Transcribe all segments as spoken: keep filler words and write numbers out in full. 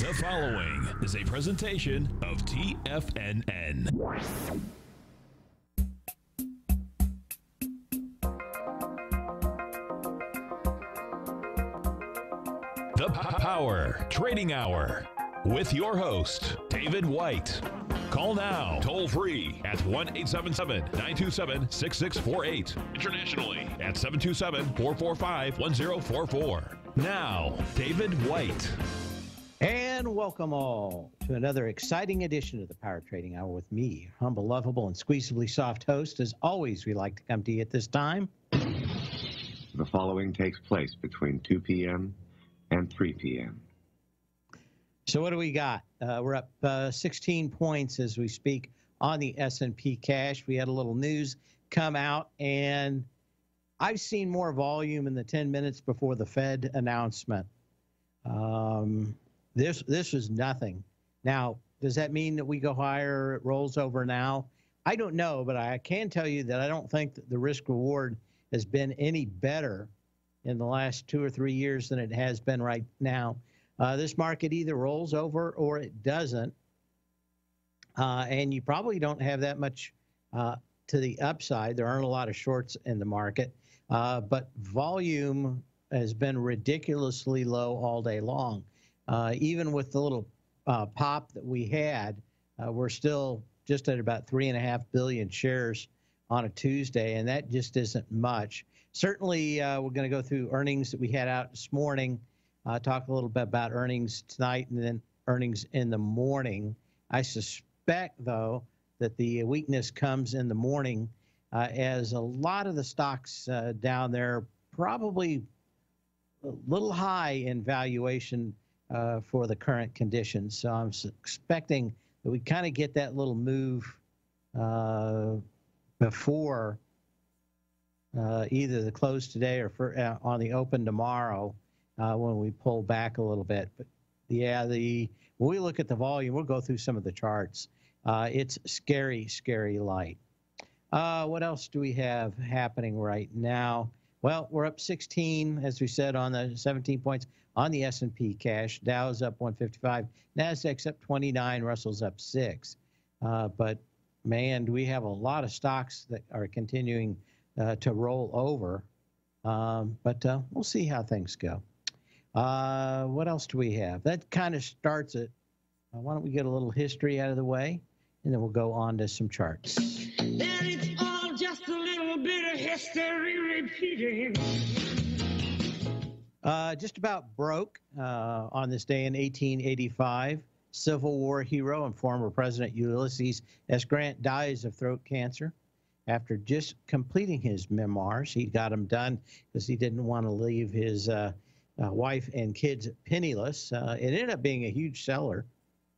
The following is a presentation of T F N N. The Power Trading Hour with your host, David White. Call now, toll free at one eight seven seven, nine two seven, six six four eight. Internationally at seven two seven, four four five, one zero four four. Now, David White. And welcome all to another exciting edition of the Power Trading Hour with me, humble, lovable, and squeezably soft host. As always, we like to come to you at this time. The following takes place between two p m and three p m So what do we got? Uh, we're up uh, sixteen points as we speak on the S and P cash. We had a little news come out, and I've seen more volume in the ten minutes before the Fed announcement. Um... This this is nothing. Now, does that mean that we go higher, it rolls over now? I don't know, but I can tell you that I don't think that the risk-reward has been any better in the last two or three years than it has been right now. Uh, this market either rolls over or it doesn't, uh, and you probably don't have that much uh, to the upside. There aren't a lot of shorts in the market, uh, but volume has been ridiculously low all day long. Uh, even with the little uh, pop that we had, uh, we're still just at about three and a half billion shares on a Tuesday, and that just isn't much. Certainly, uh, we're going to go through earnings that we had out this morning, uh, talk a little bit about earnings tonight and then earnings in the morning. I suspect, though, that the weakness comes in the morning uh, as a lot of the stocks uh, down there probably a little high in valuation Uh, for the current conditions. So I'm expecting that we kind of get that little move uh, before uh, either the close today or for, uh, on the open tomorrow uh, when we pull back a little bit. But yeah, the when we look at the volume, we'll go through some of the charts. Uh, it's scary, scary light. Uh, what else do we have happening right now? Well, we're up sixteen, as we said, on the seventeen points on the S and P cash. Dow's up one fifty-five, NASDAQ's up twenty-nine, Russell's up six. Uh, but, man, do we have a lot of stocks that are continuing uh, to roll over. Um, but uh, we'll see how things go. Uh, what else do we have? That kind of starts it. Uh, why don't we get a little history out of the way, and then we'll go on to some charts. And it's all just a little bit of history repeating. Uh, just about broke uh, on this day in eighteen eighty-five. Civil War hero and former President Ulysses S. Grant dies of throat cancer after just completing his memoirs. He got them done because he didn't want to leave his uh, uh, wife and kids penniless. Uh, it ended up being a huge seller,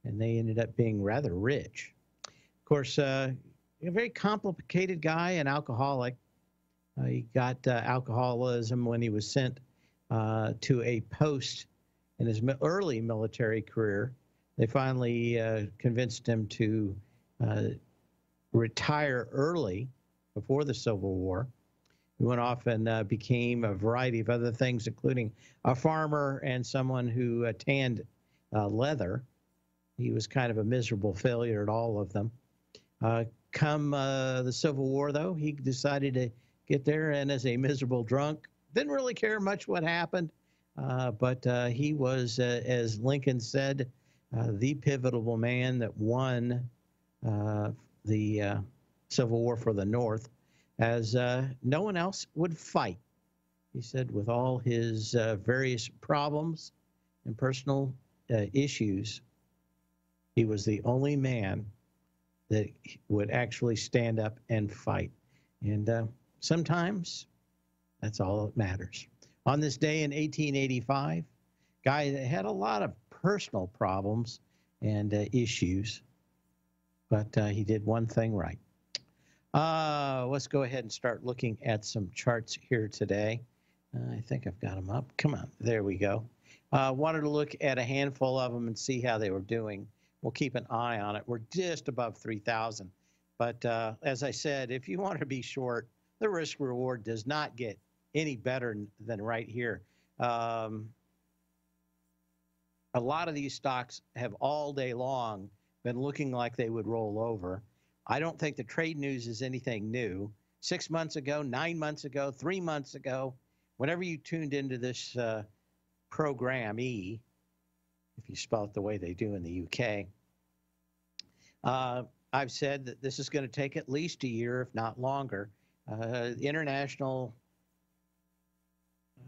and they ended up being rather rich. Of course, uh, a very complicated guy, an alcoholic. Uh, he got uh, alcoholism when he was sent Uh, to a post in his early military career. They finally uh, convinced him to uh, retire early before the Civil War. He went off and uh, became a variety of other things, including a farmer and someone who uh, tanned uh, leather. He was kind of a miserable failure at all of them. Uh, come uh, the Civil War, though, he decided to get there, and as a miserable drunk, didn't really care much what happened, uh, but uh, he was, uh, as Lincoln said, uh, the pivotal man that won uh, the uh, Civil War for the North, as uh, no one else would fight. He said with all his uh, various problems and personal uh, issues, he was the only man that would actually stand up and fight. And uh, sometimes that's all that matters. On this day in eighteen eighty-five, guy that had a lot of personal problems and uh, issues, but uh, he did one thing right. Uh, let's go ahead and start looking at some charts here today. Uh, I think I've got them up. Come on. There we go. Uh, wanted to look at a handful of them and see how they were doing. We'll keep an eye on it. We're just above three thousand. But uh, as I said, if you want to be short, the risk reward does not get any better than right here. Um, a lot of these stocks have all day long been looking like they would roll over. I don't think the trade news is anything new. Six months ago, nine months ago, three months ago, whenever you tuned into this uh, program E, if you spell it the way they do in the U K, uh, I've said that this is going to take at least a year, if not longer. Uh, international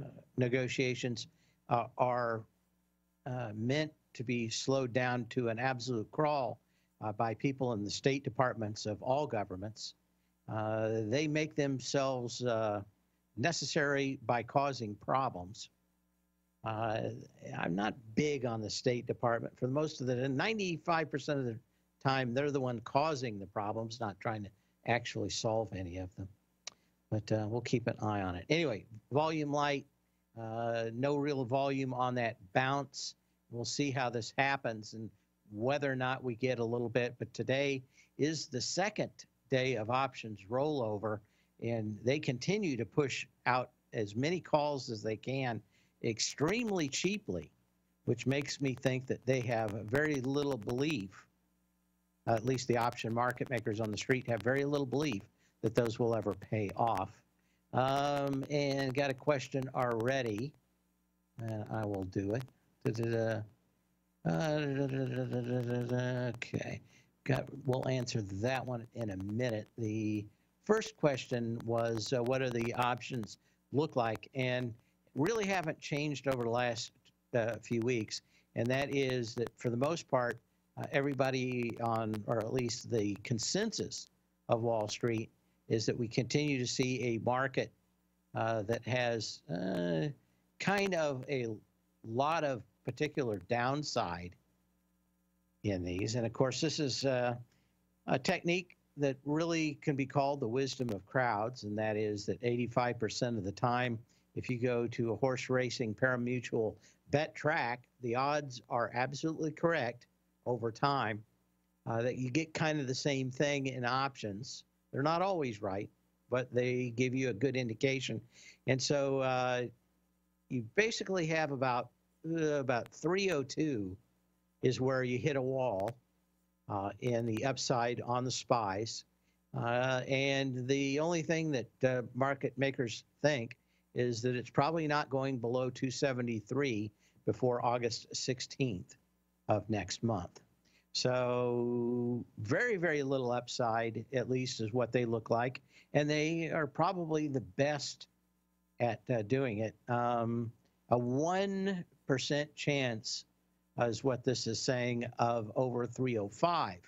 uh, negotiations uh, are uh, meant to be slowed down to an absolute crawl uh, by people in the state departments of all governments. Uh, they make themselves uh, necessary by causing problems. Uh, I'm not big on the State Department. For most of the ninety-five percent of the time, they're the one causing the problems, not trying to actually solve any of them. But uh, we'll keep an eye on it. Anyway, volume light, uh, no real volume on that bounce. We'll see how this happens and whether or not we get a little bit. But today is the second day of options rollover, and they continue to push out as many calls as they can extremely cheaply, which makes me think that they have very little belief, uh, at least the option market makers on the street have very little belief that those will ever pay off. Um, and got a question already, and I will do it. Da-da-da. Uh, da-da-da-da-da-da-da. Okay. Got, we'll answer that one in a minute. The first question was, uh, what do the options look like? And really haven't changed over the last uh, few weeks. And that is that for the most part, uh, everybody on, or at least the consensus of Wall Street, is that we continue to see a market uh, that has uh, kind of a lot of particular downside in these. And of course, this is uh, a technique that really can be called the wisdom of crowds, and that is that eighty-five percent of the time, if you go to a horse racing pari-mutuel bet track, the odds are absolutely correct over time uh, that you get kind of the same thing in options. They're not always right, but they give you a good indication. And so uh, you basically have about, uh, about three oh two is where you hit a wall uh, in the upside on the S P Ys. Uh, and the only thing that uh, market makers think is that it's probably not going below two seventy-three before August sixteenth of next month. So very, very little upside, at least, is what they look like. And they are probably the best at uh, doing it. Um, a one percent chance is what this is saying of over three oh five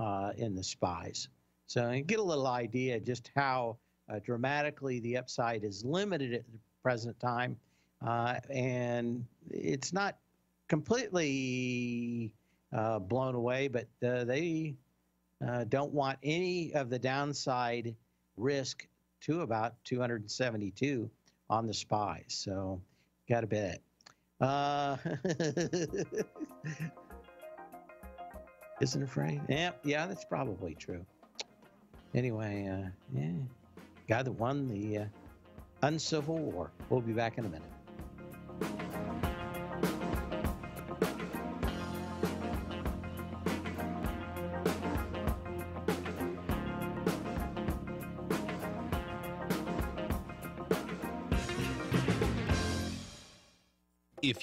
uh, in the S P Ys. So you get a little idea just how uh, dramatically the upside is limited at the present time. Uh, and it's not completely uh, blown away, but uh, they uh, don't want any of the downside risk to about two seventy-two on the S P Ys. So got to bet. Uh, isn't afraid. Yeah, yeah, that's probably true. Anyway, uh, yeah, guy that won the uh, uncivil war. We'll be back in a minute. If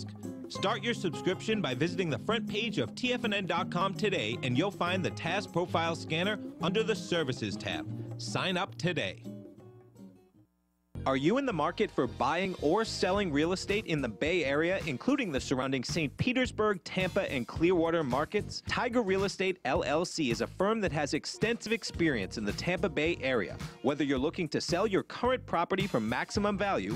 Start your subscription by visiting the front page of T F N N dot com today, and you'll find the T A S Profile Scanner under the Services tab. Sign up today. Are you in the market for buying or selling real estate in the Bay Area, including the surrounding Saint Petersburg, Tampa, and Clearwater markets? Tiger Real Estate L L C is a firm that has extensive experience in the Tampa Bay Area. Whether you're looking to sell your current property for maximum value,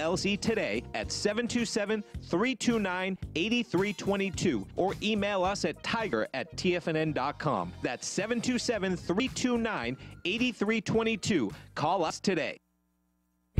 L C today at seven two seven, three two nine, eight three two two or email us at tiger at T F N N dot com. That's seven two seven, three two nine, eight three two two. Call us today.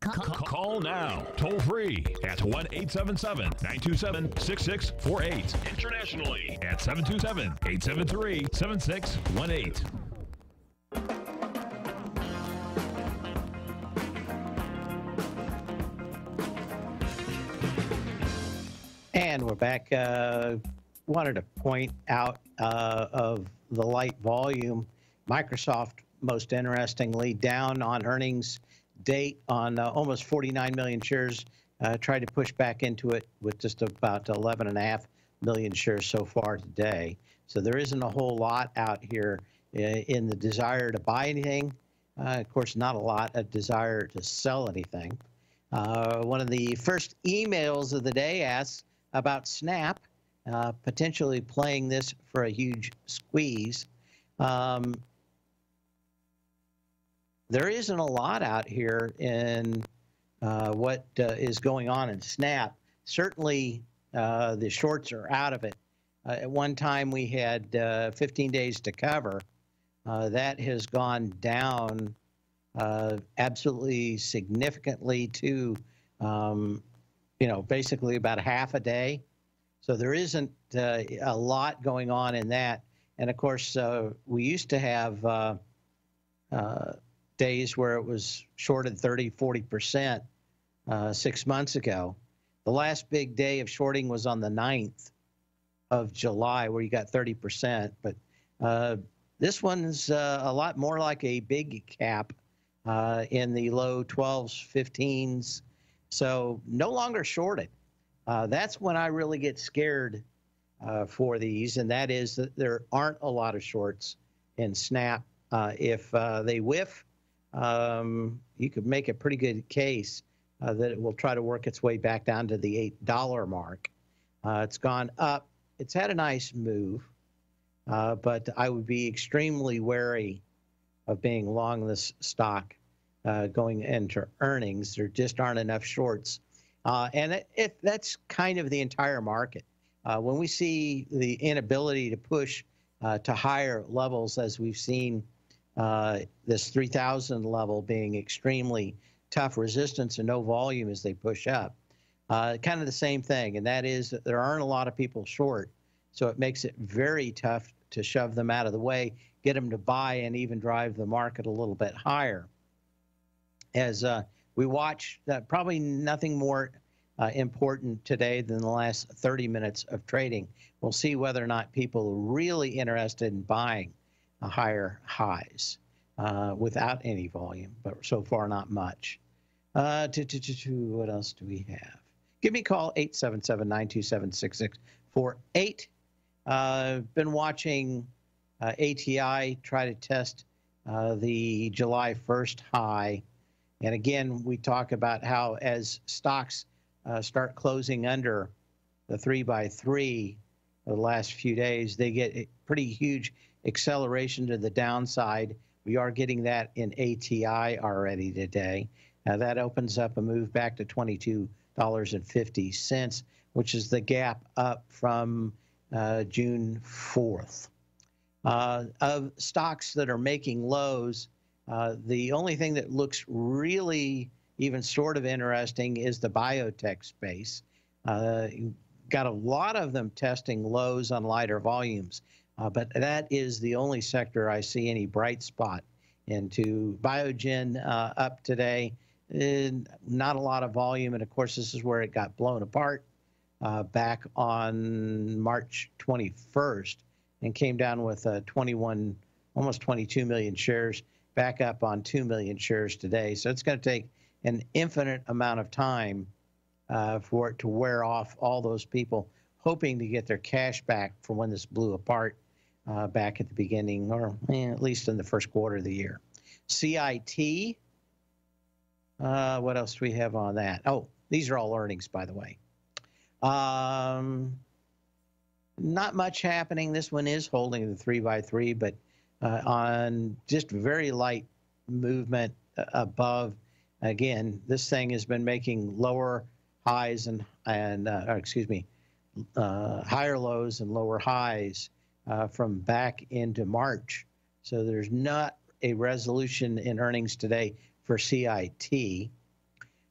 Call now, toll free at one eight seven seven, nine two seven, six six four eight. Internationally at seven two seven, eight seven three, seven six one eight. And we're back. Uh, wanted to point out uh, of the light volume, Microsoft, most interestingly, down on earnings date on uh, almost forty-nine million shares, uh, tried to push back into it with just about eleven and a half million shares so far today. So there isn't a whole lot out here in the desire to buy anything. Uh, of course, not a lot of desire to sell anything. Uh, one of the first emails of the day asks about Snap, uh, potentially playing this for a huge squeeze. Um, There isn't a lot out here in uh, what uh, is going on in Snap. Certainly, uh, the shorts are out of it. Uh, at one time, we had uh, fifteen days to cover. Uh, that has gone down uh, absolutely significantly to, um, you know, basically about half a day. So there isn't uh, a lot going on in that. And, of course, uh, we used to have uh, uh, days where it was shorted thirty, forty percent uh, six months ago. The last big day of shorting was on the ninth of July, where you got thirty percent. But uh, this one's uh, a lot more like a big cap uh, in the low twelves, fifteens. So no longer shorted. Uh, that's when I really get scared uh, for these, and that is that there aren't a lot of shorts in Snap. Uh, if uh, they whiff, Um, you could make a pretty good case uh, that it will try to work its way back down to the eight dollar mark. Uh, it's gone up. It's had a nice move, uh, but I would be extremely wary of being long this stock uh, going into earnings. There just aren't enough shorts. Uh, and it, it, that's kind of the entire market. Uh, when we see the inability to push uh, to higher levels, as we've seen Uh, this three thousand level being extremely tough resistance and no volume as they push up. Uh, kind of the same thing, and that is that there aren't a lot of people short, so it makes it very tough to shove them out of the way, get them to buy, and even drive the market a little bit higher. As uh, we watch, uh, probably nothing more uh, important today than the last thirty minutes of trading. We'll see whether or not people are really interested in buying higher highs. uh, without any volume, but so far not much. Uh, to, to, to, to, what else do we have? Give me a call, eight seven seven, nine two seven, six six four eight. Uh, been watching uh, A T I try to test uh, the July first high. And again, we talk about how as stocks uh, start closing under the three by three the last few days, they get a pretty huge acceleration to the downside. We are getting that in A T I already today. Now that opens up a move back to twenty-two dollars and fifty cents, which is the gap up from uh, June fourth. Uh, of stocks that are making lows, uh, the only thing that looks really even sort of interesting is the biotech space. Uh, got a lot of them testing lows on lighter volumes, uh, but that is the only sector I see any bright spot into. Biogen uh, up today. And not a lot of volume, and of course this is where it got blown apart uh, back on March twenty-first and came down with uh, twenty-one, almost twenty-two million shares, back up on two million shares today. So it's going to take an infinite amount of time uh, for it to wear off all those people hoping to get their cash back from when this blew apart uh, back at the beginning, or eh, at least in the first quarter of the year. C I T. Uh, what else do we have on that? Oh, these are all earnings, by the way. Um, not much happening. This one is holding the three by three, but uh, on just very light movement above. Again, this thing has been making lower highs and and uh, or excuse me, uh, higher lows and lower highs uh, from back into March. So there's not a resolution in earnings today for C I T.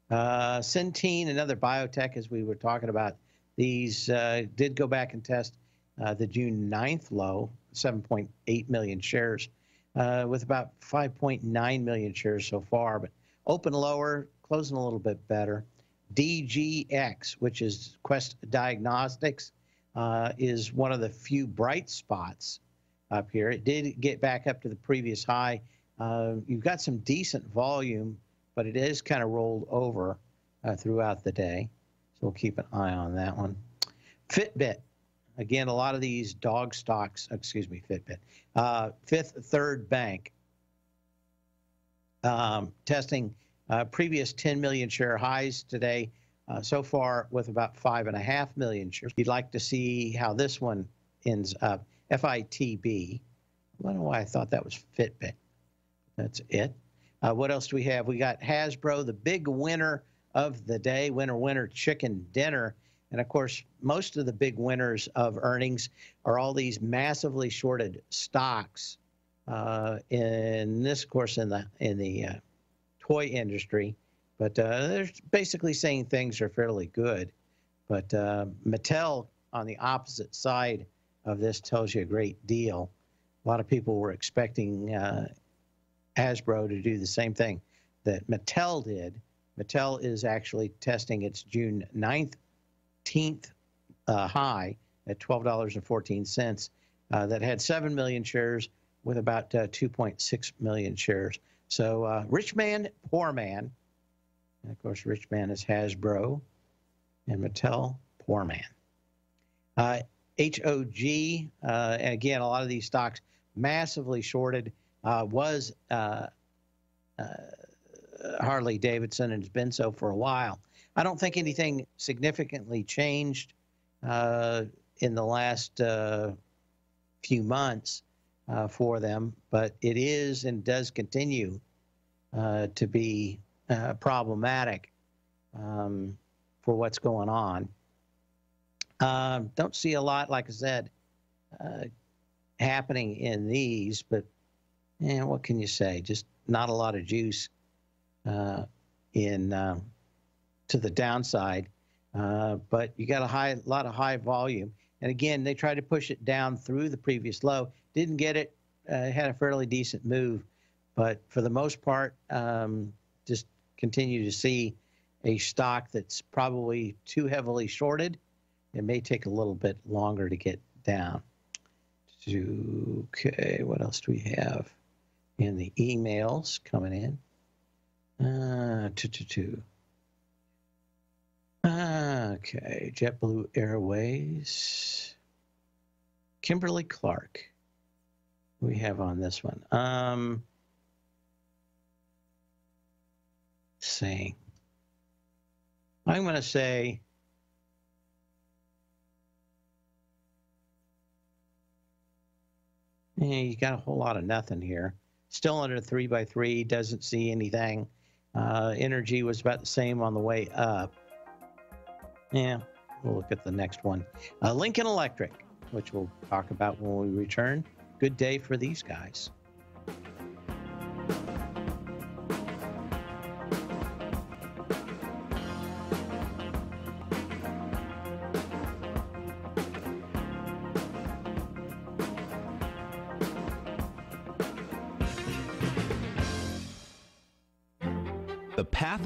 Uh, Centene, another biotech, as we were talking about, these uh, did go back and test uh, the June ninth low, seven point eight million shares, uh, with about five point nine million shares so far, but open lower, closing a little bit better. D G X, which is Quest Diagnostics, uh, is one of the few bright spots up here. It did get back up to the previous high. Uh, you've got some decent volume, but it is kind of rolled over uh, throughout the day. So we'll keep an eye on that one. Fitbit. Again, a lot of these dog stocks, excuse me, Fitbit. Uh, Fifth Third Bank. Um, testing uh, previous ten million share highs today. Uh, so far with about five and a half million shares. You'd like to see how this one ends up. F I T B. I don't know why I thought that was Fitbit. That's it. Uh, what else do we have? We got Hasbro, the big winner of the day, winner, winner, chicken dinner. And, of course, most of the big winners of earnings are all these massively shorted stocks. Uh, in this, of course, in the, in the uh, toy industry. But uh, they're basically saying things are fairly good. But uh, Mattel, on the opposite side of this, tells you a great deal. A lot of people were expecting uh, Hasbro to do the same thing that Mattel did. Mattel is actually testing its June nineteenth uh, high at twelve dollars and fourteen cents. Uh, that had seven million shares with about uh, two point six million shares. So uh, rich man, poor man. And of course, rich man is Hasbro and Mattel, poor man. Uh, H O G, uh, and again, a lot of these stocks massively shorted. Uh, was uh, uh, Harley Davidson, and has been so for a while. I don't think anything significantly changed uh, in the last uh, few months uh, for them, but it is and does continue uh, to be uh, problematic um, for what's going on. Uh, don't see a lot, like I said, uh, happening in these, but and what can you say? Just not a lot of juice uh, in uh, to the downside, uh, but you got a high, lot of high volume. And again, they tried to push it down through the previous low. Didn't get it. Uh, had a fairly decent move, but for the most part, um, just continue to see a stock that's probably too heavily shorted. It may take a little bit longer to get down. Okay, what else do we have? in the emails coming in. Uh, two, two, two. Okay, JetBlue Airways. Kimberly Clark, we have on this one. Um, saying, I'm going to say eh, you got a whole lot of nothing here. Still under three by three, doesn't see anything. Uh, energy was about the same on the way up. Yeah, we'll look at the next one. Uh, Lincoln Electric, which we'll talk about when we return. Good day for these guys. Path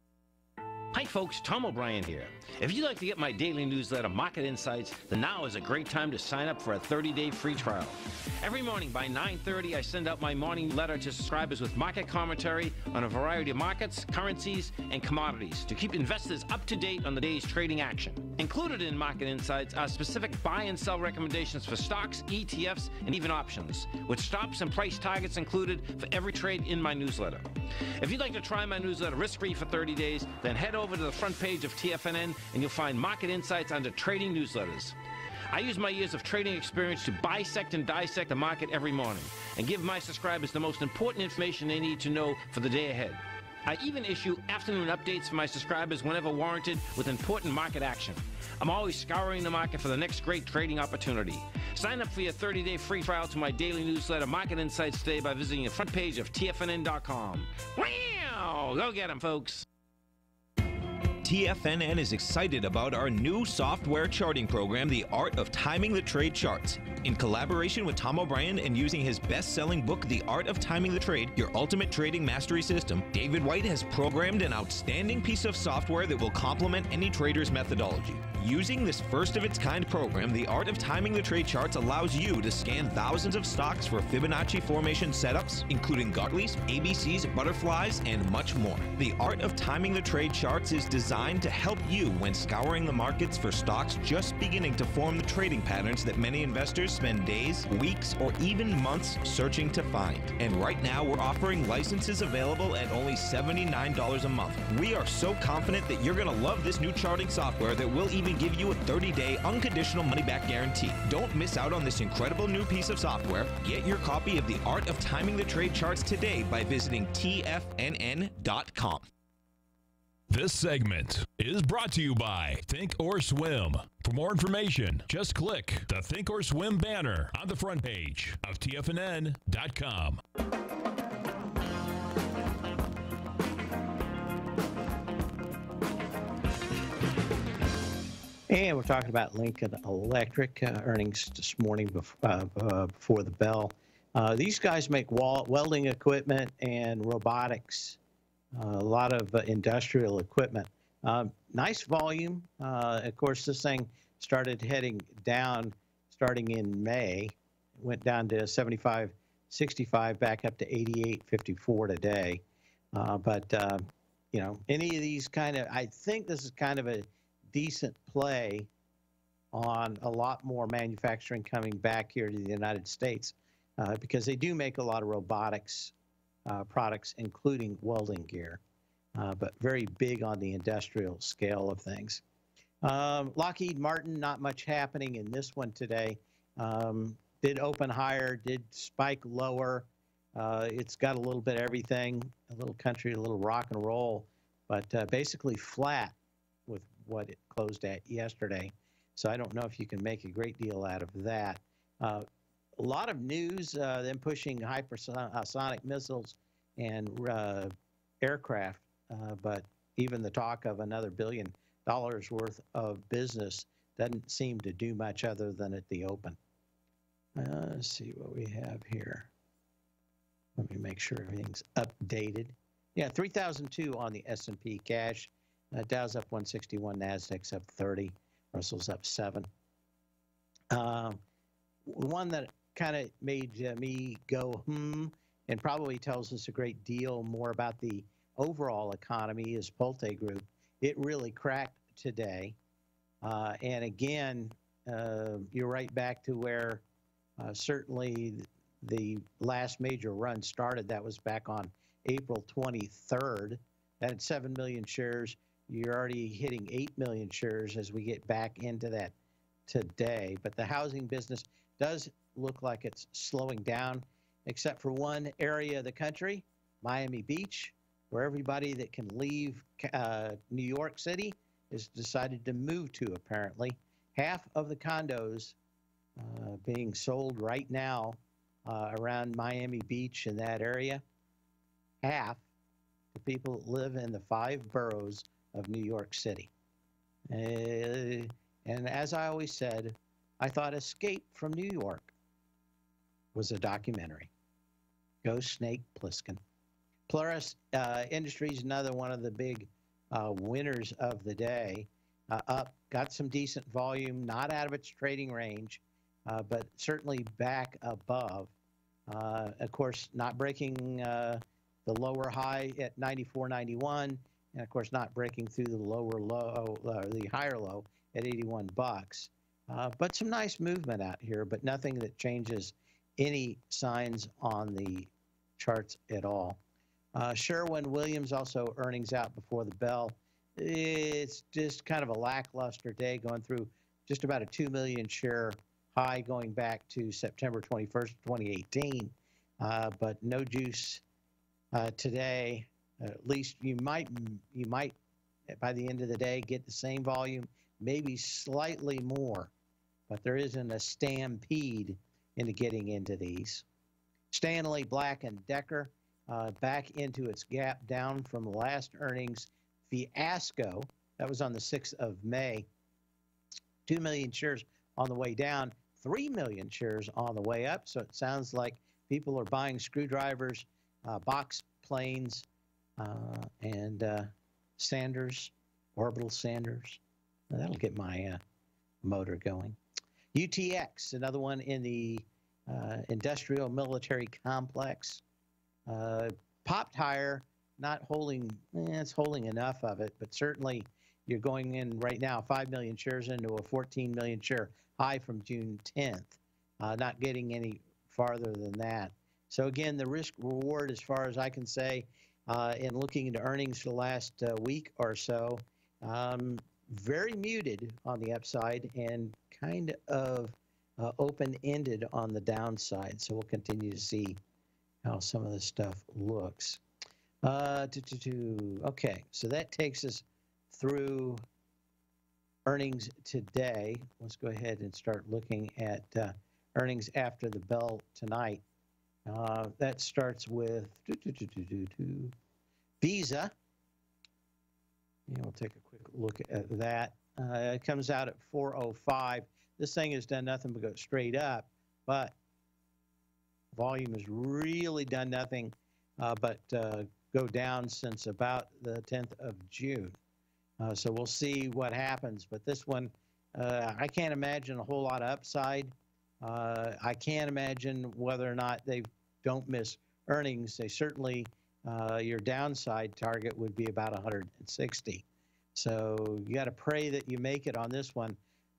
Hi folks, Tom O'Brien here. If you'd like to get my daily newsletter, Market Insights, then now is a great time to sign up for a thirty day free trial. Every morning by nine thirty, I send out my morning letter to subscribers with market commentary on a variety of markets, currencies, and commodities to keep investors up to date on the day's trading action. Included in Market Insights are specific buy and sell recommendations for stocks, E T Fs, and even options, with stops and price targets included for every trade in my newsletter. If you'd like to try my newsletter risk-free for thirty days, then head over over to the front page of T F N N and you'll find Market Insights under Trading Newsletters. I use my years of trading experience to bisect and dissect the market every morning and give my subscribers the most important information they need to know for the day ahead. I even issue afternoon updates for my subscribers whenever warranted with important market action. I'm always scouring the market for the next great trading opportunity. Sign up for your thirty day free trial to my daily newsletter, Market Insights, today by visiting the front page of T F N N dot com. Wow! Go get 'em, folks! T F N N is excited about our new software charting program, The Art of Timing the Trade Charts. In collaboration with Tom O'Brien and using his best-selling book, The Art of Timing the Trade, Your Ultimate Trading Mastery System, David White has programmed an outstanding piece of software that will complement any trader's methodology. Using this first-of-its-kind program, The Art of Timing the Trade Charts allows you to scan thousands of stocks for Fibonacci formation setups, including Gartley's, A B C's, Butterflies, and much more. The Art of Timing the Trade Charts is designed to help you when scouring the markets for stocks just beginning to form the trading patterns that many investors spend days, weeks, or even months searching to find. And right now, we're offering licenses available at only seventy-nine dollars a month. We are so confident that you're going to love this new charting software that will even give you a thirty day unconditional money-back guarantee. Don't miss out on this incredible new piece of software. Get your copy of The Art of Timing the Trade Charts today by visiting T F N N dot com. This segment is brought to you by Think or Swim. For more information, just click the Think or Swim banner on the front page of T F N N dot com. And we're talking about Lincoln Electric uh, earnings this morning before, uh, uh, before the bell. Uh, these guys make wall welding equipment and robotics. Uh, a lot of uh, industrial equipment. Uh, nice volume. Uh, of course, this thing started heading down starting in May. It went down to seventy-five sixty-five, back up to eighty-eight fifty-four today. Uh, but, uh, you know, any of these kind of, I think this is kind of a decent play on a lot more manufacturing coming back here to the United States uh, because they do make a lot of robotics uh, products, including welding gear, uh, but very big on the industrial scale of things. Um, Lockheed Martin, not much happening in this one today. Um, did open higher, did spike lower. Uh, it's got a little bit of everything, a little country, a little rock and roll, but uh, basically flat with what it closed at yesterday. So I don't know if you can make a great deal out of that. Uh, a lot of news, uh, them pushing hypersonic missiles and uh, aircraft, uh, but even the talk of another billion dollars worth of business doesn't seem to do much other than at the open. Uh, let's see what we have here. Let me make sure everything's updated. Yeah, three thousand two on the S and P cash. Uh, Dow's up one sixty-one, Nasdaq's up thirty, Russell's up seven. Um, one that kind of made uh, me go, hmm, and probably tells us a great deal more about the overall economy is Pulte Group. It really cracked today. Uh, and again, uh, you're right back to where uh, certainly the last major run started. That was back on April twenty-third. That at seven million shares. You're already hitting eight million shares as we get back into that today. But the housing business does look like it's slowing down, except for one area of the country, Miami Beach, where everybody that can leave uh, New York City has decided to move to, apparently. Half of the condos uh, being sold right now uh, around Miami Beach in that area, half the people that live in the five boroughs of New York City. Uh, and as I always said, I thought Escape from New York was a documentary. Go Snake Plissken. Polaris uh, Industries, another one of the big uh, winners of the day, uh, up, got some decent volume, not out of its trading range, uh, but certainly back above. Uh, of course, not breaking uh, the lower high at ninety-four ninety-one, and of course not breaking through the lower low, uh, the higher low at eighty-one bucks. Uh, but some nice movement out here, but nothing that changes any signs on the charts at all. Uh, Sherwin-Williams also earnings out before the bell. It's just kind of a lackluster day, going through just about a two million share high going back to September twenty-first, twenty eighteen. Uh, but no juice uh, today. At least you might, you might, by the end of the day, get the same volume, maybe slightly more. But there isn't a stampede into getting into these. Stanley Black and Decker uh, back into its gap down from last earnings fiasco. That was on the sixth of May. two million shares on the way down, three million shares on the way up. So it sounds like people are buying screwdrivers, uh, box planes, Uh, and uh, Sanders, orbital Sanders. Now that'll get my uh, motor going. U T X, another one in the uh, industrial military complex. Uh, popped higher, not holding, eh, it's holding enough of it, but certainly you're going in right now, five million shares into a fourteen million share high from June tenth. Uh, not getting any farther than that. So again, the risk reward, as far as I can say, Uh, and looking into earnings for the last uh, week or so, um, very muted on the upside and kind of uh, open-ended on the downside. So we'll continue to see how some of this stuff looks. Uh, do, do, do. Okay, so that takes us through earnings today. Let's go ahead and start looking at uh, earnings after the bell tonight. Uh, that starts with doo, doo, doo, doo, doo, doo. Visa. And we'll take a quick look at that. Uh, it comes out at four oh five. This thing has done nothing but go straight up, but volume has really done nothing uh, but uh, go down since about the tenth of June. Uh, so we'll see what happens. But this one, uh, I can't imagine a whole lot of upside. Uh, I can't imagine whether or not they don't miss earnings. They certainly, uh, your downside target would be about one hundred sixty. So you got to pray that you make it on this one.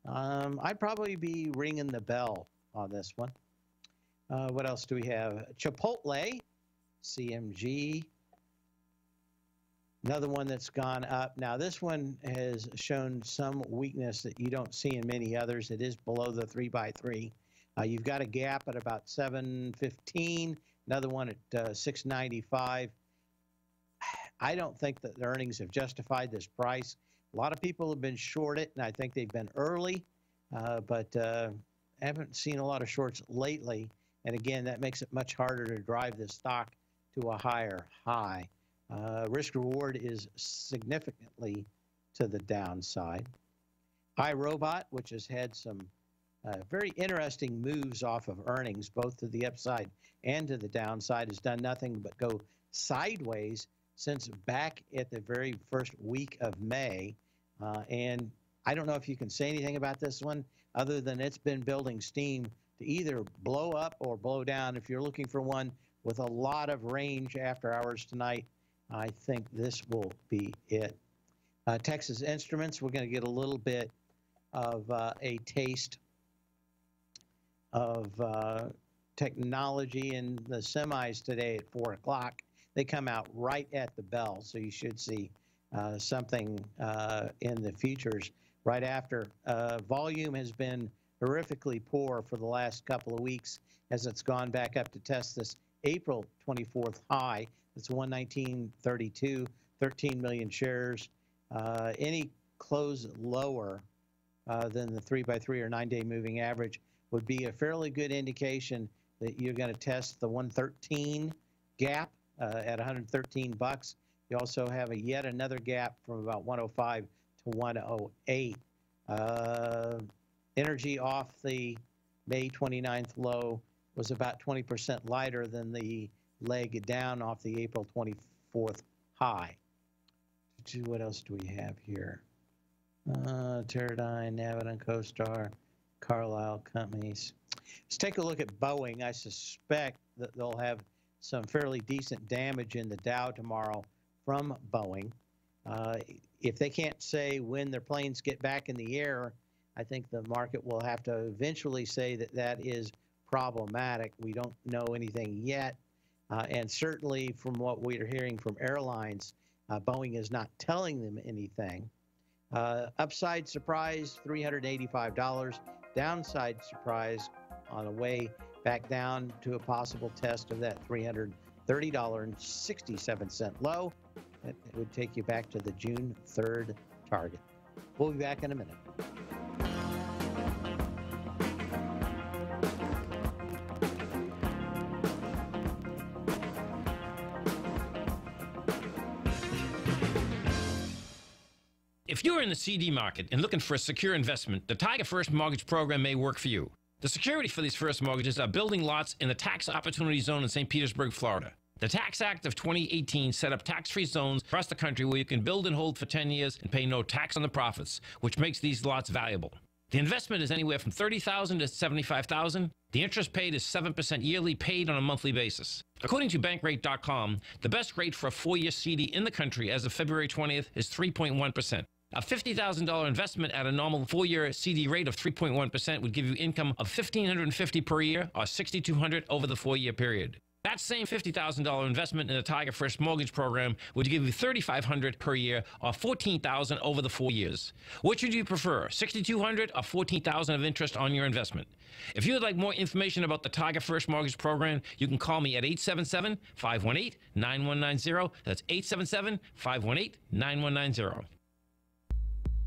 Um, I'd probably be ringing the bell on this one. Uh, what else do we have? Chipotle C M G. Another one that's gone up. Now, this one has shown some weakness that you don't see in many others. It is below the three by three. Uh, you've got a gap at about seven fifteen, another one at uh, six ninety-five. I don't think that the earnings have justified this price. A lot of people have been short it, and I think they've been early, uh, but uh, haven't seen a lot of shorts lately. And again, that makes it much harder to drive this stock to a higher high. Uh, risk reward is significantly to the downside. iRobot, which has had some uh, very interesting moves off of earnings, both to the upside and to the downside, has done nothing but go sideways since back at the very first week of May. Uh, and I don't know if you can say anything about this one other than it's been building steam to either blow up or blow down. If you're looking for one with a lot of range after hours tonight, I think this will be it. Uh, Texas Instruments, we're going to get a little bit of uh, a taste of uh, technology in the semis today at four o'clock. They come out right at the bell, so you should see uh, something uh, in the futures right after. Uh, volume has been horrifically poor for the last couple of weeks as it's gone back up to test this April twenty-fourth high. It's one nineteen thirty-two, thirteen million shares. Uh, any close lower uh, than the three by three or nine day moving average would be a fairly good indication that you're going to test the one thirteen gap uh, at one hundred thirteen bucks. You also have a yet another gap from about one oh five to one oh eight. Uh, energy off the May twenty-ninth low was about twenty percent lighter than the leg down off the April twenty-fourth high. What else do we have here? Uh, Teradyne, Navident, CoStar, Carlisle companies. Let's take a look at Boeing. I suspect that they'll have some fairly decent damage in the Dow tomorrow from Boeing. Uh, if they can't say when their planes get back in the air, I think the market will have to eventually say that that is problematic. We don't know anything yet. Uh, and certainly from what we are hearing from airlines, uh, Boeing is not telling them anything. Uh, upside surprise, three hundred eighty-five dollars. Downside surprise on the way back down to a possible test of that three hundred thirty dollars and sixty-seven cent low. That would take you back to the June third target. We'll be back in a minute. If you're in the C D market and looking for a secure investment, the Tiger First Mortgage Program may work for you. The security for these first mortgages are building lots in the tax opportunity zone in Saint Petersburg, Florida. The Tax Act of twenty eighteen set up tax-free zones across the country where you can build and hold for ten years and pay no tax on the profits, which makes these lots valuable. The investment is anywhere from thirty thousand dollars to seventy-five thousand dollars. The interest paid is seven percent yearly paid on a monthly basis. According to bankrate dot com, the best rate for a four year C D in the country as of February twentieth is three point one percent. A fifty thousand dollar investment at a normal four year C D rate of three point one percent would give you income of one thousand five hundred fifty dollars per year or six thousand two hundred dollars over the four year period. That same fifty thousand dollar investment in the Tiger First Mortgage Program would give you three thousand five hundred dollars per year or fourteen thousand dollars over the four years. Which would you prefer, six thousand two hundred dollars or fourteen thousand dollars of interest on your investment? If you would like more information about the Tiger First Mortgage Program, you can call me at eight seven seven, five one eight, nine one nine zero. That's eight seven seven, five one eight, nine one nine zero.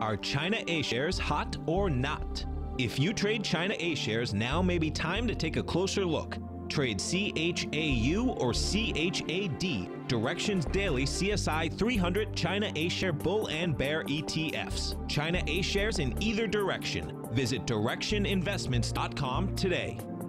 Are China A shares hot or not? If you trade China A shares, now may be time to take a closer look. Trade C H A U or C H A D, Directions Daily C S I three hundred China A Share Bull and Bear E T Fs. China A Shares in either direction. Visit direction investments dot com today.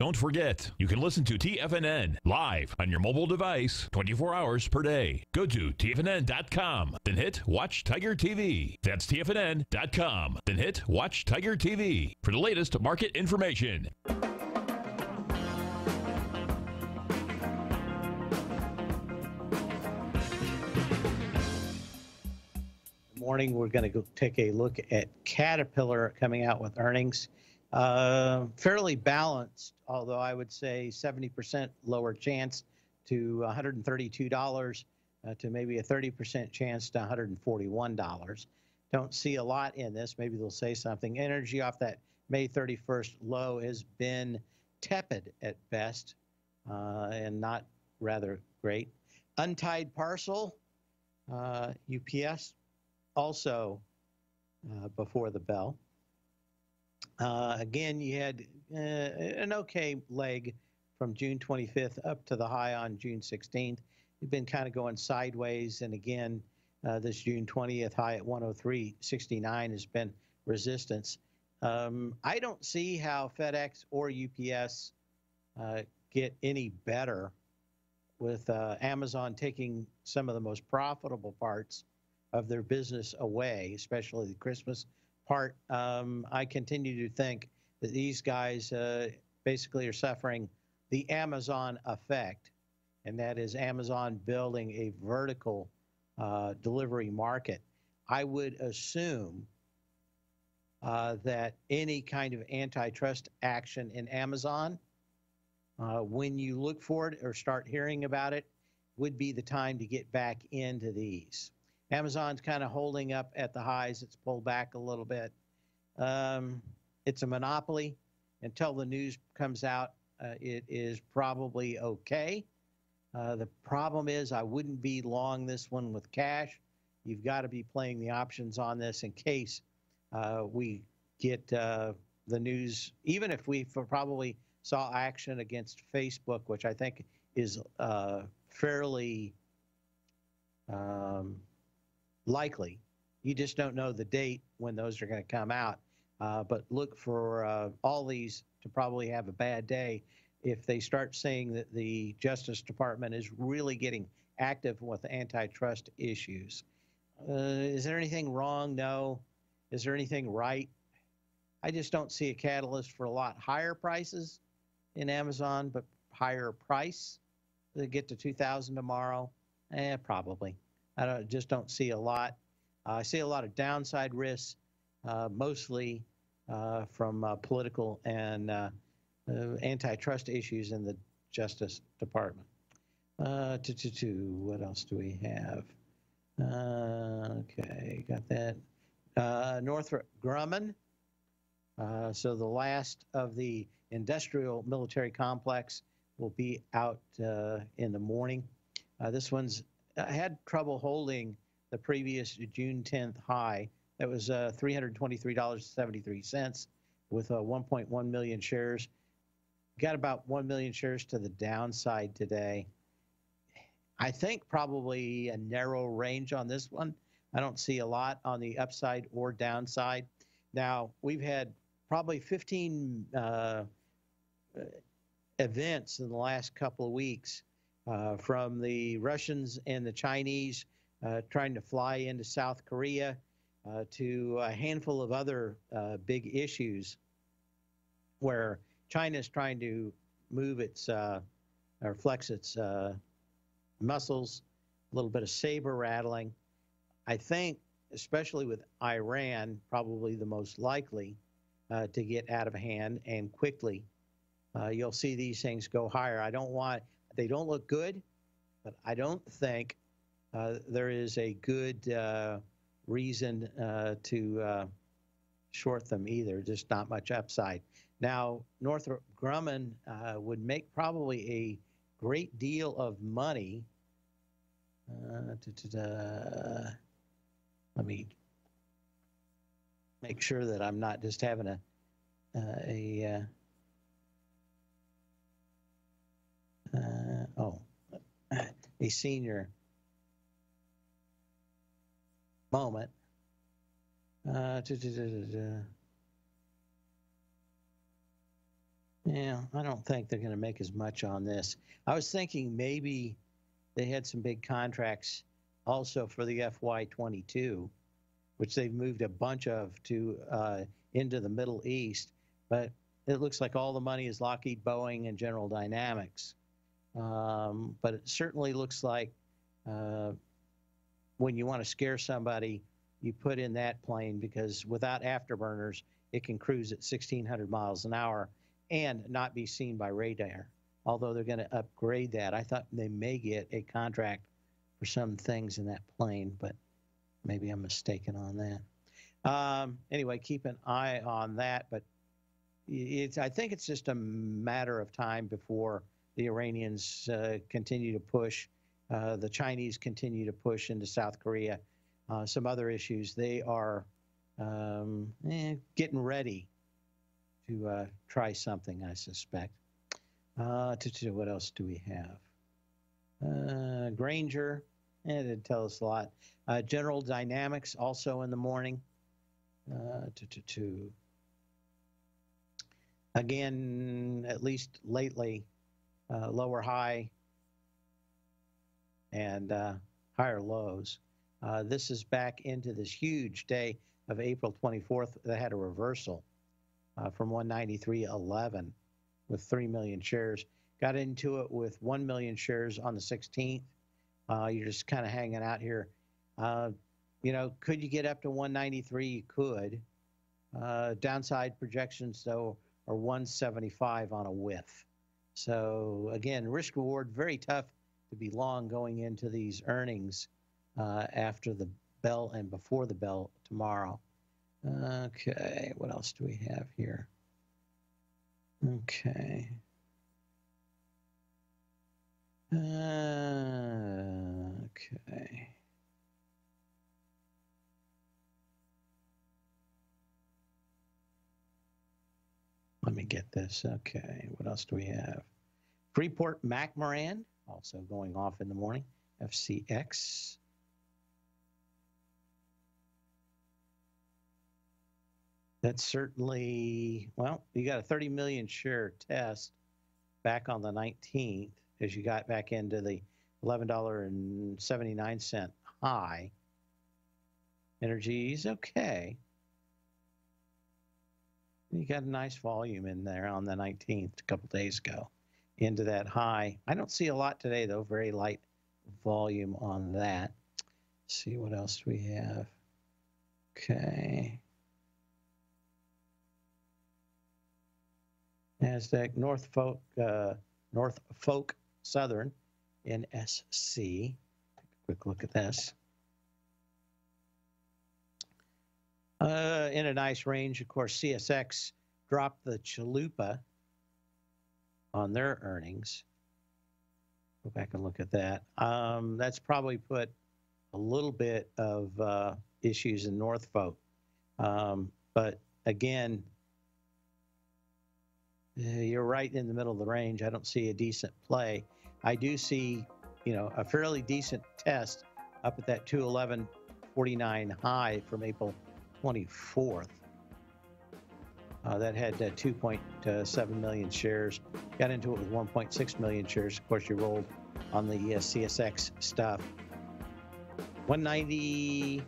Don't forget, you can listen to T F N N live on your mobile device twenty-four hours per day. Go to T F N N dot com, then hit Watch Tiger T V. That's T F N N dot com, then hit Watch Tiger T V for the latest market information. Morning, we're going to go take a look at Caterpillar coming out with earnings. Uh, fairly balanced, although I would say seventy percent lower chance to one hundred thirty-two dollars uh, to maybe a thirty percent chance to one hundred forty-one dollars. Don't see a lot in this. Maybe they'll say something. Energy off that May thirty-first low has been tepid at best uh, and not rather great. Untied parcel, uh, U P S. Also uh, before the bell. Uh, again, you had uh, an okay leg from June twenty-fifth up to the high on June sixteenth. You've been kind of going sideways, and again, uh, this June twentieth high at one oh three sixty-nine has been resistance. Um, I don't see how FedEx or U P S uh, get any better with uh, Amazon taking some of the most profitable parts of their business away, especially the Christmas part. Um, I continue to think that these guys uh, basically are suffering the Amazon effect, and that is Amazon building a vertical uh, delivery market. I would assume uh, that any kind of antitrust action in Amazon, uh, when you look for it or start hearing about it, would be the time to get back into these. Amazon's kind of holding up at the highs. It's pulled back a little bit. Um, it's a monopoly. Until the news comes out, uh, it is probably okay. Uh, the problem is I wouldn't be long this one with cash. You've got to be playing the options on this in case uh, we get uh, the news, even if we probably saw action against Facebook, which I think is uh, fairly... Um, likely. You just don't know the date when those are going to come out. Uh, but look for uh, all these to probably have a bad day if they start saying that the Justice Department is really getting active with antitrust issues. Uh, is there anything wrong? No. Is there anything right? I just don't see a catalyst for a lot higher prices in Amazon, but higher price. They get to two thousand tomorrow? Eh, probably. I don't, just don't see a lot. Uh, I see a lot of downside risks, uh, mostly uh, from uh, political and uh, uh, antitrust issues in the Justice Department. Uh, two, two, two. What else do we have? Uh, okay, got that. Uh, Northrop Grumman. Uh, so the last of the industrial military complex will be out uh, in the morning. Uh, this one's I had trouble holding the previous June tenth high. That was uh, three hundred twenty-three dollars and seventy-three cents with uh, one point one million shares. Got about one million shares to the downside today. I think probably a narrow range on this one. I don't see a lot on the upside or downside. Now, we've had probably fifteen uh, events in the last couple of weeks. Uh, from the Russians and the Chinese uh, trying to fly into South Korea uh, to a handful of other uh, big issues where China's trying to move its uh, or flex its uh, muscles, a little bit of saber rattling. I think, especially with Iran, probably the most likely uh, to get out of hand and quickly. Uh, you'll see these things go higher. I don't want, they don't look good, but I don't think uh, there is a good uh, reason uh, to uh, short them either, just not much upside. Now, Northrop Grumman uh, would make probably a great deal of money. Uh, da, da, da. Let me make sure that I'm not just having a, uh, a uh, uh, oh, a senior moment. Uh, da, da, da, da, da. Yeah, I don't think they're going to make as much on this. I was thinking maybe they had some big contracts also for the F Y twenty-two, which they've moved a bunch of to uh, into the Middle East. But it looks like all the money is Lockheed, Boeing, and General Dynamics. Um, but it certainly looks like uh, when you want to scare somebody, you put in that plane, because without afterburners, it can cruise at sixteen hundred miles an hour and not be seen by radar, although they're going to upgrade that. I thought they may get a contract for some things in that plane, but maybe I'm mistaken on that. Um, anyway, keep an eye on that. But it's, I think it's just a matter of time before the Iranians uh, continue to push, uh, the Chinese continue to push into South Korea, uh, some other issues. They are um, eh, getting ready to uh, try something, I suspect. Uh, to, to, what else do we have? Uh, Granger, eh, it'd tell us a lot. Uh, General Dynamics also in the morning. Uh, to, to, to. Again, at least lately, uh, lower high and uh, higher lows. Uh, this is back into this huge day of April twenty-fourth that had a reversal uh, from one ninety-three eleven. With three million shares. Got into it with one million shares on the sixteenth. Uh, you're just kind of hanging out here. Uh, you know, could you get up to one ninety-three? You could. Uh, downside projections, though, are one seventy-five on a whiff. So, again, risk reward, very tough to be long going into these earnings uh, after the bell and before the bell tomorrow. Okay, what else do we have here? Okay. Uh, okay. Let me get this. Okay. What else do we have? Freeport-McMoran, also going off in the morning. F C X. That's certainly, well, you got a thirty million share test back on the nineteenth as you got back into the eleven seventy-nine high. Energy's okay. You got a nice volume in there on the nineteenth a couple days ago into that high. I don't see a lot today, though, very light volume on that. Let's see what else we have. Okay. NASDAQ, Norfolk, uh, Norfolk Southern, N S C. Take a quick look at this. Uh, in a nice range, of course, C S X dropped the chalupa on their earnings. Go back and look at that. Um, that's probably put a little bit of uh, issues in Norfolk. Um, but again, you're right in the middle of the range. I don't see a decent play. I do see, you know, a fairly decent test up at that two eleven forty-nine high from April twenty-fourth. Uh, that had uh, two point seven million shares. Got into it with one point six million shares. Of course, you rolled on the uh, C S X stuff. one ninety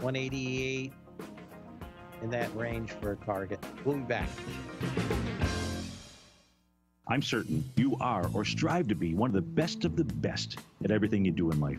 one eighty-eight, in that range for a target. We'll be back. I'm certain you are or strive to be one of the best of the best at everything you do in life.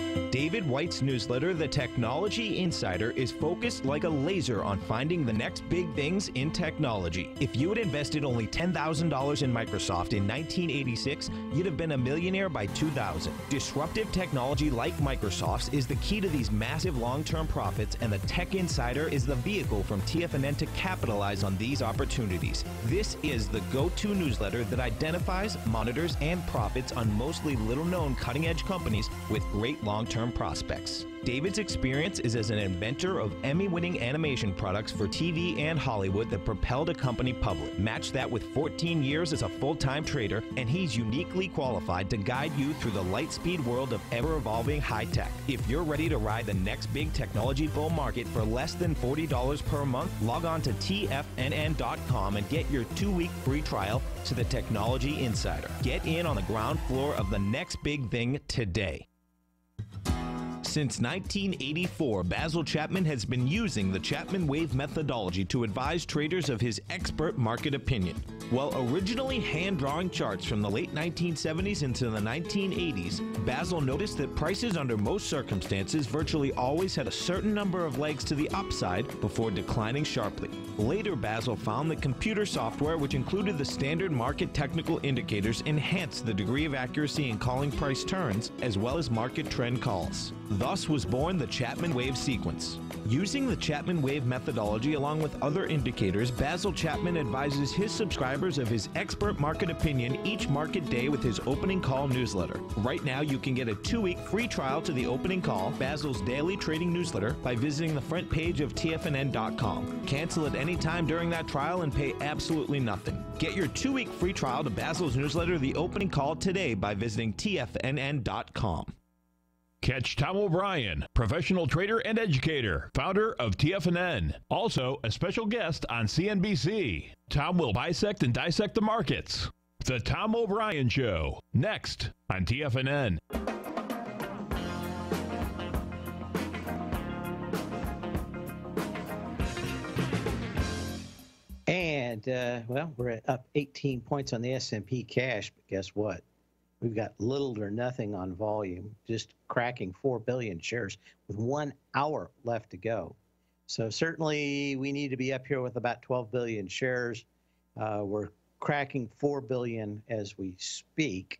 David White's newsletter, The Technology Insider, is focused like a laser on finding the next big things in technology. If you had invested only ten thousand dollars in Microsoft in nineteen eighty-six, you'd have been a millionaire by two thousand. Disruptive technology like Microsoft's is the key to these massive long-term profits, and The Tech Insider is the vehicle from T F N N to capitalize on these opportunities. This is the go-to newsletter that identifies, monitors, and profits on mostly little-known cutting-edge companies with great long-term prospects. David's experience is as an inventor of Emmy-winning animation products for T V and Hollywood that propelled a company public. Match that with fourteen years as a full-time trader, and he's uniquely qualified to guide you through the light-speed world of ever-evolving high-tech. If you're ready to ride the next big technology bull market for less than forty dollars per month, log on to T F N N dot com and get your two-week free trial to The Technology Insider. Get in on the ground floor of the next big thing today. Since nineteen eighty-four, Basil Chapman has been using the Chapman Wave methodology to advise traders of his expert market opinion. While originally hand-drawing charts from the late nineteen seventies into the nineteen eighties, Basil noticed that prices under most circumstances virtually always had a certain number of legs to the upside before declining sharply. Later, Basil found that computer software, which included the standard market technical indicators, enhanced the degree of accuracy in calling price turns as well as market trend calls. Thus was born the Chapman Wave sequence. Using the Chapman Wave methodology along with other indicators, Basil Chapman advises his subscribers of his expert market opinion each market day with his Opening Call newsletter. Right now, you can get a two-week free trial to the Opening Call, Basil's daily trading newsletter, by visiting the front page of T F N N dot com. Cancel at any time during that trial and pay absolutely nothing. Get your two-week free trial to Basil's newsletter, The Opening Call, today by visiting T F N N dot com. Catch Tom O'Brien, professional trader and educator, founder of T F N N, also a special guest on C N B C. Tom will bisect and dissect the markets. The Tom O'Brien Show, next on T F N N. And, uh, well, we're up eighteen points on the S and P cash, but guess what? We've got little or nothing on volume, just cracking four billion shares with one hour left to go. So certainly we need to be up here with about twelve billion shares. Uh, we're cracking four billion as we speak.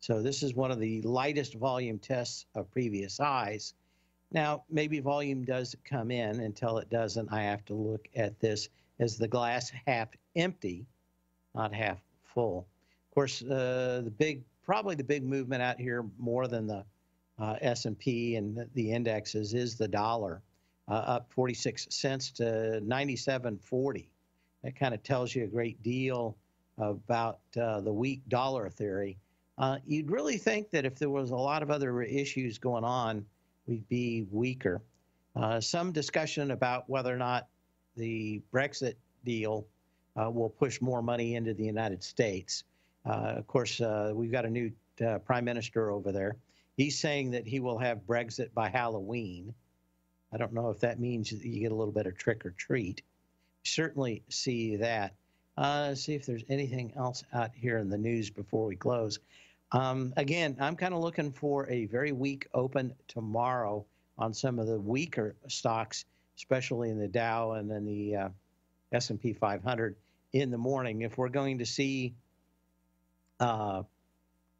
So this is one of the lightest volume tests of previous highs. Now, maybe volume does come in. Until it doesn't, I have to look at this as the glass half empty, not half full. Of course, uh, the big Probably the big movement out here more than the uh, S and P and the indexes is the dollar, uh, up forty-six cents to ninety-seven forty. That kind of tells you a great deal about uh, the weak dollar theory. Uh, you'd really think that if there was a lot of other issues going on, we'd be weaker. Uh, some discussion about whether or not the Brexit deal uh, will push more money into the United States. Uh, of course, uh, we've got a new uh, prime minister over there. He's saying that he will have Brexit by Halloween. I don't know if that means that you get a little bit of trick or treat. Certainly see that. Uh, see if there's anything else out here in the news before we close. Um, again, I'm kind of looking for a very weak open tomorrow on some of the weaker stocks, especially in the Dow and in the uh, S and P five hundred. in the morning. If we're going to see uh,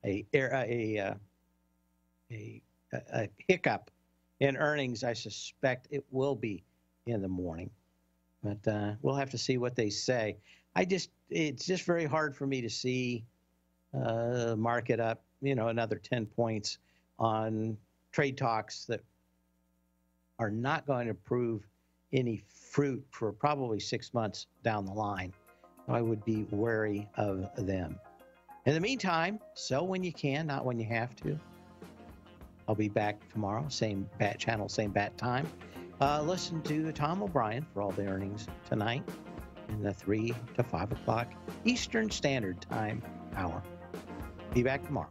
a, a, a, a, a hiccup in earnings, I suspect it will be in the morning. But uh, we'll have to see what they say. I just, it's just very hard for me to see uh, market up, you know, another ten points on trade talks that are not going to prove any fruit for probably six months down the line. I would be wary of them. In the meantime, sell when you can, not when you have to. I'll be back tomorrow, same bat channel, same bat time. Uh, listen to Tom O'Brien for all the earnings tonight in the three to five o'clock Eastern Standard Time hour. Be back tomorrow.